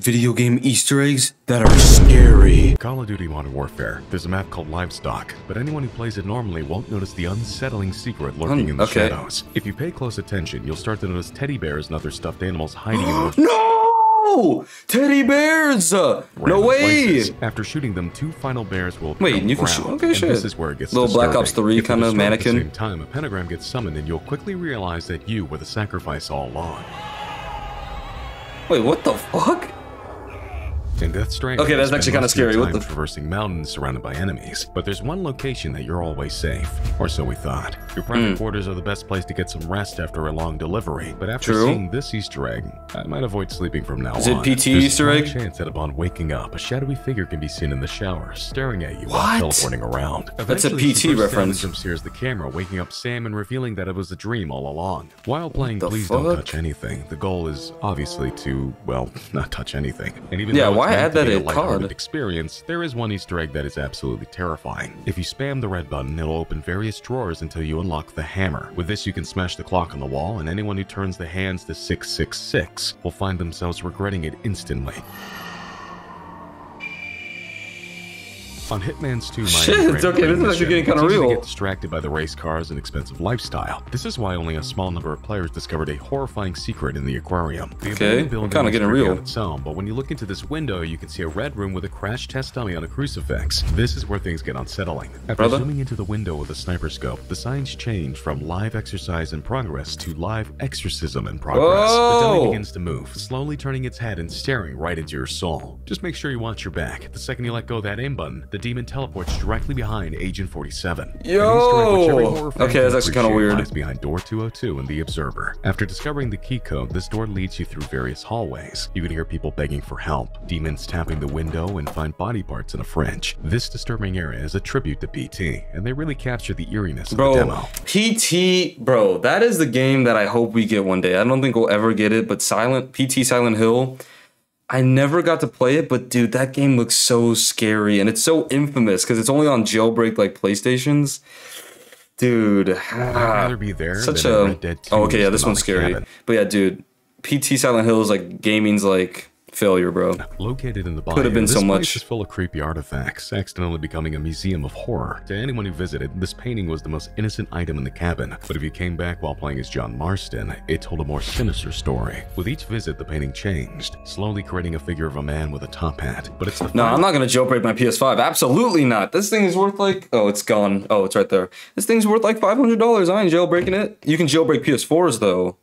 video game Easter eggs that are scary. Call of Duty Modern Warfare, there's a map called Livestock, but anyone who plays it normally won't notice the unsettling secret lurking in the shadows. If you pay close attention, you'll start to notice teddy bears and other stuffed animals hiding in the— No! Teddy bears! No way! Places. After shooting them, two final bears will— Wait, you can shoot? Okay, shit. This is where it gets little disturbing. Black Ops 3 kind of mannequin. At the same time, a pentagram gets summoned and you'll quickly realize that you were the sacrifice all along. Wait, what the fuck? And that's strange. Okay, that's actually kind of scary. What the— traversing mountains surrounded by enemies, but there's one location that you're always safe, or so we thought. Your private quarters are the best place to get some rest after a long delivery, but after seeing this Easter egg, I might avoid sleeping from now on. Is it PT Easter egg? There's a chance that upon waking up, a shadowy figure can be seen in the shower, staring at you while teleporting around. That's a PT reference. From Sears the camera, waking up Sam and revealing that it was a dream all along. While playing Please Don't Touch Anything, the goal is obviously to, well, not touch anything. And even though I had that a lighthearted experience, there is one Easter egg that is absolutely terrifying. If you spam the red button, it'll open various drawers until you unlock the hammer. With this, you can smash the clock on the wall, and anyone who turns the hands to 666 will find themselves regretting it instantly. On Hitman's 2, it's easy to get distracted by the race cars and expensive lifestyle. This is why only a small number of players discovered a horrifying secret in the aquarium. The building kind of getting real. Its own, but when you look into this window, you can see a red room with a crash test dummy on a crucifix. This is where things get unsettling. After zooming into the window with a sniper scope, the signs change from live exercise in progress to live exorcism in progress. The dummy begins to move, slowly turning its head and staring right into your soul. Just make sure you watch your back. The second you let go of that aim button, the demon teleports directly behind Agent 47. Yo! Okay, that's actually kind of weird. Lies behind door 202 and the Observer. After discovering the key code, this door leads you through various hallways. You can hear people begging for help, demons tapping the window, and find body parts in a fridge. This disturbing area is a tribute to PT, and they really capture the eeriness of the demo. PT, that is the game that I hope we get one day. I don't think we'll ever get it, but Silent Hill. I never got to play it, but dude, that game looks so scary, and it's so infamous because it's only on jailbreak like PlayStations. Dude, I'd rather be there than in Red Dead 2. Oh, okay, yeah, this one's scary. But yeah, dude, PT Silent Hill is like gaming's like failure, bro. Located in the body, could have been so much. This place is full of creepy artifacts, accidentally becoming a museum of horror. To anyone who visited, this painting was the most innocent item in the cabin, but if you came back while playing as John Marston, it told a more sinister story. With each visit, the painting changed, slowly creating a figure of a man with a top hat. But it's the— No, I'm not gonna jailbreak my PS5. Absolutely not. This thing is worth like— oh, it's gone. Oh, it's right there. This thing's worth like $500. I ain't jailbreaking it. You can jailbreak PS4s though,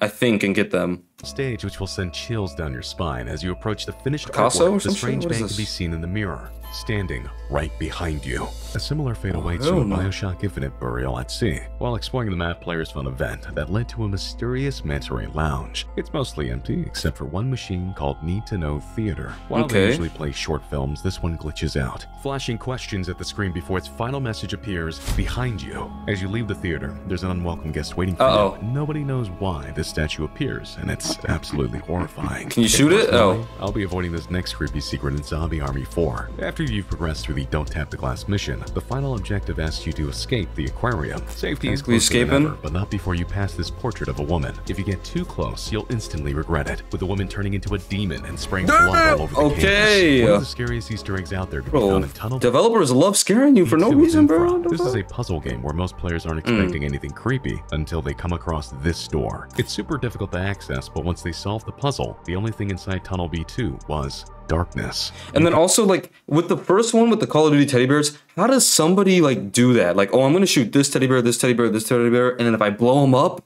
I think, and get them. Stage which will send chills down your spine as you approach the finished artwork. The strange man can be seen in the mirror, standing right behind you. A similar fate awaits you in Bioshock Infinite Burial at Sea. While exploring the map, players found an event that led to a mysterious manta-ray lounge. It's mostly empty, except for one machine called Need to Know Theater. While they usually play short films, this one glitches out, flashing questions at the screen before its final message appears behind you. As you leave the theater, there's an unwelcome guest waiting for you. Nobody knows why this statue appears, and it's absolutely horrifying. Can you shoot it? Oh. I'll be avoiding this next creepy secret in Zombie Army 4. After you've progressed through the Don't Tap the Glass mission, the final objective asks you to escape the aquarium. Safety is closer than ever, but not before you pass this portrait of a woman. If you get too close, you'll instantly regret it, with the woman turning into a demon and spraying blood all over the canvas. One of the scariest Easter eggs out there to be found in tunnel. Developers love scaring you for no reason, bro. This is a puzzle game where most players aren't expecting anything creepy until they come across this door. It's super difficult to access, but once they solved the puzzle, the only thing inside Tunnel B2 was darkness. And then also, like with the first one with the Call of Duty teddy bears, how does somebody like do that? Like, oh, I'm gonna shoot this teddy bear, this teddy bear, this teddy bear, and then if I blow them up,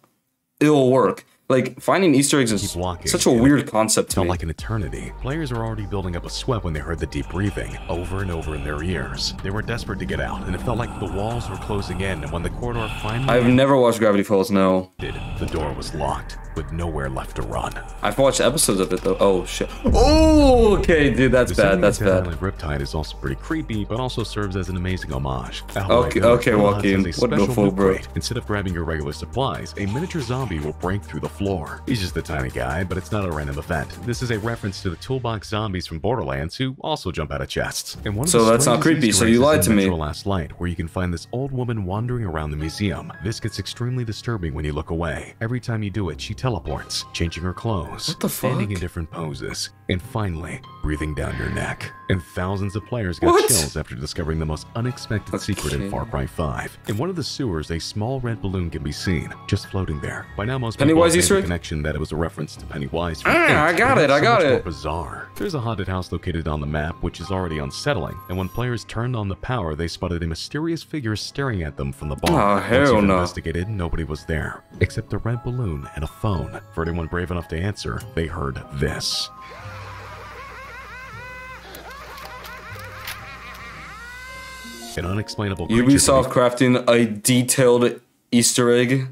it'll work. Like, finding Easter eggs is such a weird concept to me. Like an eternity. Players are already building up a sweat when they heard the deep breathing over and over in their ears. They were desperate to get out, and it felt like the walls were closing in, and when the corridor finally— I've never watched Gravity Falls, no. The door was locked, with nowhere left to run. I've watched episodes of it, though. Oh, shit. Oh, okay, dude, that's bad, that's bad. Riptide is also pretty creepy, but also serves as an amazing homage. Okay, Joaquin, what the full break. Instead of grabbing your regular supplies, a miniature zombie will break through the floor. He's just a tiny guy, but it's not a random event. This is a reference to the toolbox zombies from Borderlands who also jump out of chests. And one of so that's not creepy, so you lied to me. Metro Last Light, where you can find this old woman wandering around the museum. This gets extremely disturbing when you look away. Every time you do it, she teleports, changing her clothes, standing in different poses, and finally, breathing down your neck. And thousands of players got chills after discovering the most unexpected secret in Far Cry 5. In one of the sewers, a small red balloon can be seen, just floating there. By now, most Pennywise people have the connection that it was a reference to Pennywise. I got it. Bizarre. There's a haunted house located on the map, which is already unsettling, and when players turned on the power, they spotted a mysterious figure staring at them from the bar. Investigated, nobody was there, except a red balloon and a phone. For anyone brave enough to answer, they heard this. An unexplainable creature. Ubisoft crafting a detailed Easter egg,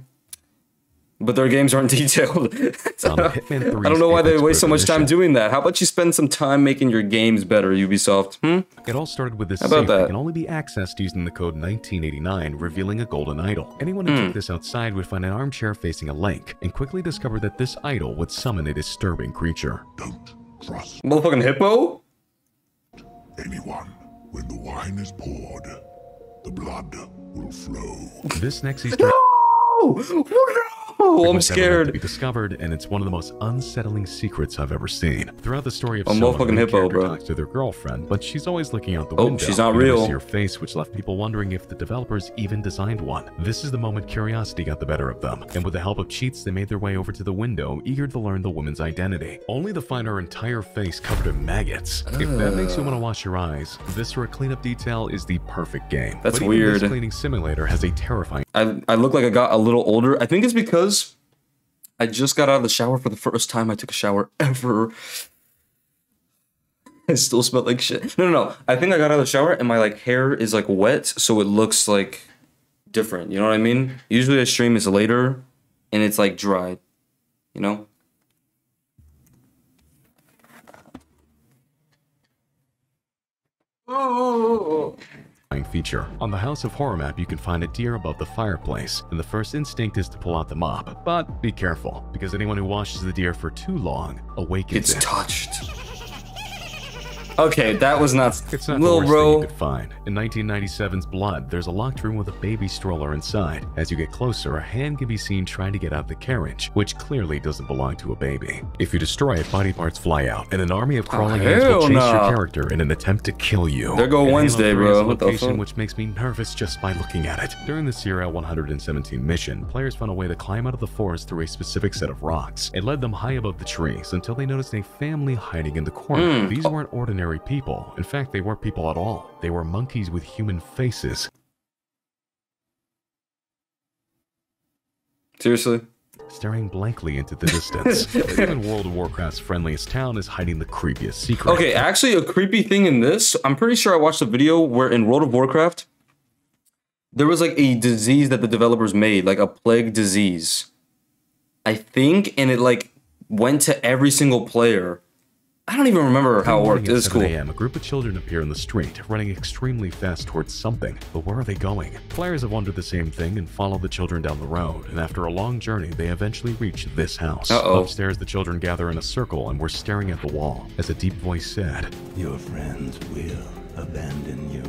but their games aren't detailed. So, I don't know why they waste so much time doing that. How about you spend some time making your games better, Ubisoft? It all started with this safe that can only be accessed using the code 1989, revealing a golden idol. Anyone who took this outside would find an armchair facing a lake, and quickly discover that this idol would summon a disturbing creature. Don't trust. Motherfucking hippo? Anyone. When the wine is poured, the blood will flow. This next Easter... Oh, I'm scared. Be discovered, and it's one of the most unsettling secrets I've ever seen. Throughout the story of Soma, the character talks to their girlfriend, but she's always looking out the window. She's not real. You see her face, which left people wondering if the developers even designed one. This is the moment curiosity got the better of them, and with the help of cheats, they made their way over to the window, eager to learn the woman's identity, only to find her entire face covered in maggots. If that makes you want to wash your eyes, Viscera cleanup detail is the perfect game. That's weird. This cleaning simulator has a terrifying. I look like I got a little older. I think it's because I just got out of the shower for the first time I took a shower ever. I still smell like shit. No. I think I got out of the shower and my like hair is like wet, so it looks like different. You know what I mean? Usually I stream is later and it's like dried. You know? Oh. Feature. On the House of Horror map, you can find a deer above the fireplace, and the first instinct is to pull out the mop. But be careful, because anyone who watches the deer for too long awakens it. Touched. Okay, that was not... It's not the worst thing you could find. In 1997's Blood, there's a locked room with a baby stroller inside. As you get closer, a hand can be seen trying to get out of the carriage, which clearly doesn't belong to a baby. If you destroy it, body parts fly out, and an army of crawling ants will chase your character in an attempt to kill you. There go Wednesday, bro. What the fuck? Which makes me nervous just by looking at it. During the Sierra 117 mission, players found a way to climb out of the forest through a specific set of rocks. It led them high above the trees until they noticed a family hiding in the corner. These weren't ordinary people. In fact, they weren't people at all. They were monkeys with human faces. Seriously? Staring blankly into the distance. Even World of Warcraft's friendliest town is hiding the creepiest secret. Okay, actually a creepy thing in this, I'm pretty sure I watched a video where in World of Warcraft, there was like a disease that the developers made, like a plague disease, I think, and it like went to every single player. I don't even remember how it worked. It was cool. A group of children appear in the street, running extremely fast towards something. But where are they going? Players have wondered the same thing and follow the children down the road. And after a long journey, they eventually reach this house. Upstairs, the children gather in a circle and were staring at the wall. As a deep voice said, "Your friends will abandon you.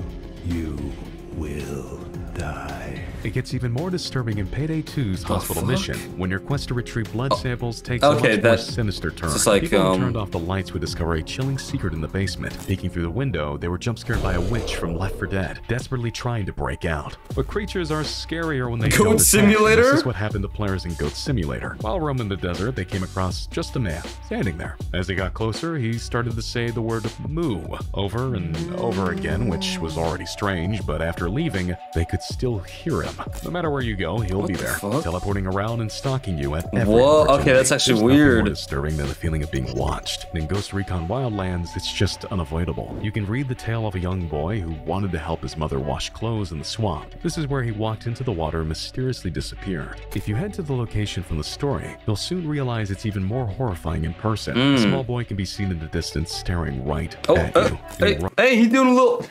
You will die." It gets even more disturbing in Payday 2's hospital mission, when your quest to retrieve blood samples takes a much more sinister turn. Like, people who turned off the lights would discover a chilling secret in the basement. Peeking through the window, they were jumpscared by a witch from Left 4 Dead, desperately trying to break out. But creatures are scarier when they go to Simulator? This is what happened to players in Goat Simulator. While roaming the desert, they came across just a man, standing there. As they got closer, he started to say the word moo over and over again, which was already strange, but after leaving, they could still hear it. No matter where you go, he'll be there, teleporting around and stalking you at every opportunity. Okay, that's actually weird. More disturbing than the feeling of being watched. And in Ghost Recon Wildlands, it's just unavoidable. You can read the tale of a young boy who wanted to help his mother wash clothes in the swamp. This is where he walked into the water and mysteriously disappeared. If you head to the location from the story, you'll soon realize it's even more horrifying in person. A small boy can be seen in the distance staring right at you. Hey, he's doing a little...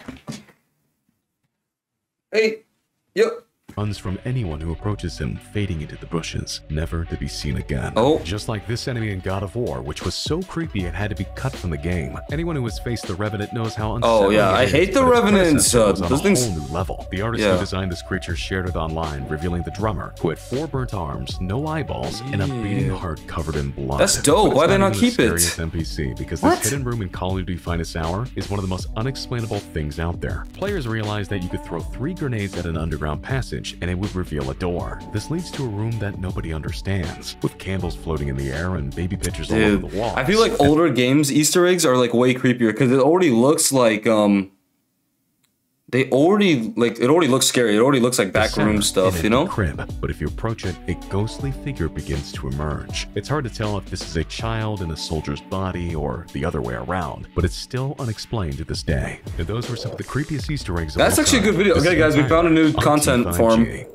Hey, yep. runs from anyone who approaches him, fading into the bushes, never to be seen again. Oh. Just like this enemy in God of War, which was so creepy it had to be cut from the game. Anyone who has faced the Revenant knows how unsettling it is. Oh yeah, I hate the Revenants. Those things. On a whole new level. The artist who designed this creature shared it online, revealing the drummer, who had 4 burnt arms, no eyeballs, and a beating heart covered in blood. That's dope. Why did not keep the it? NPC, because this hidden room in Call of Duty Finest Hour is one of the most unexplainable things out there. Players realized that you could throw 3 grenades at an underground passage, and it would reveal a door. This leads to a room that nobody understands, with candles floating in the air and baby pictures all over the walls. I feel like older games Easter eggs are like way creepier, because it already looks like it already looks scary. It already looks like backroom stuff, you know? Crib, but if you approach it, a ghostly figure begins to emerge. It's hard to tell if this is a child in a soldier's body or the other way around, but it's still unexplained to this day. And those were some of the creepiest Easter eggs. That's actually a good video. Okay, guys, we found a new content form.